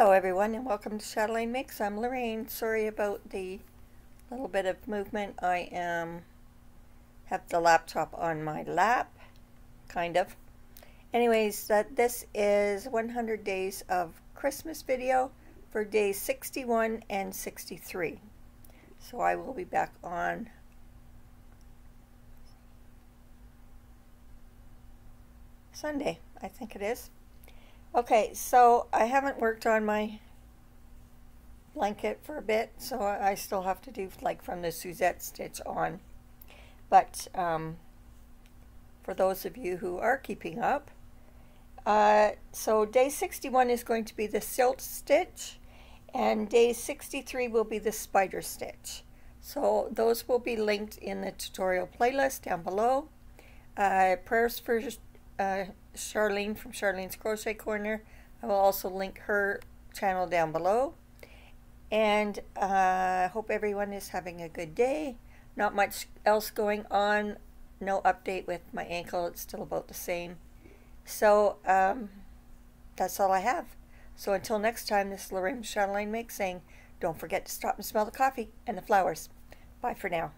Hello everyone and welcome to Chatelain Makes. I'm Lorraine. Sorry about the little bit of movement. I have the laptop on my lap, kind of. Anyways, this is 100 Days of Christmas video for days 61 and 63. So I will be back on Sunday, I think it is. Okay, so I haven't worked on my blanket for a bit, so I still have to do like from the Suzette stitch on. But for those of you who are keeping up, so day 61 is going to be the silt stitch, and day 63 will be the spider stitch. So those will be linked in the tutorial playlist down below. Prayers for Charlene from Charlene's Crochet Corner. I will also link her channel down below. And I hope everyone is having a good day. Not much else going on. No update with my ankle. It's still about the same. So that's all I have. So until next time, this is Lorraine Chatelain Makes saying, don't forget to stop and smell the coffee and the flowers. Bye for now.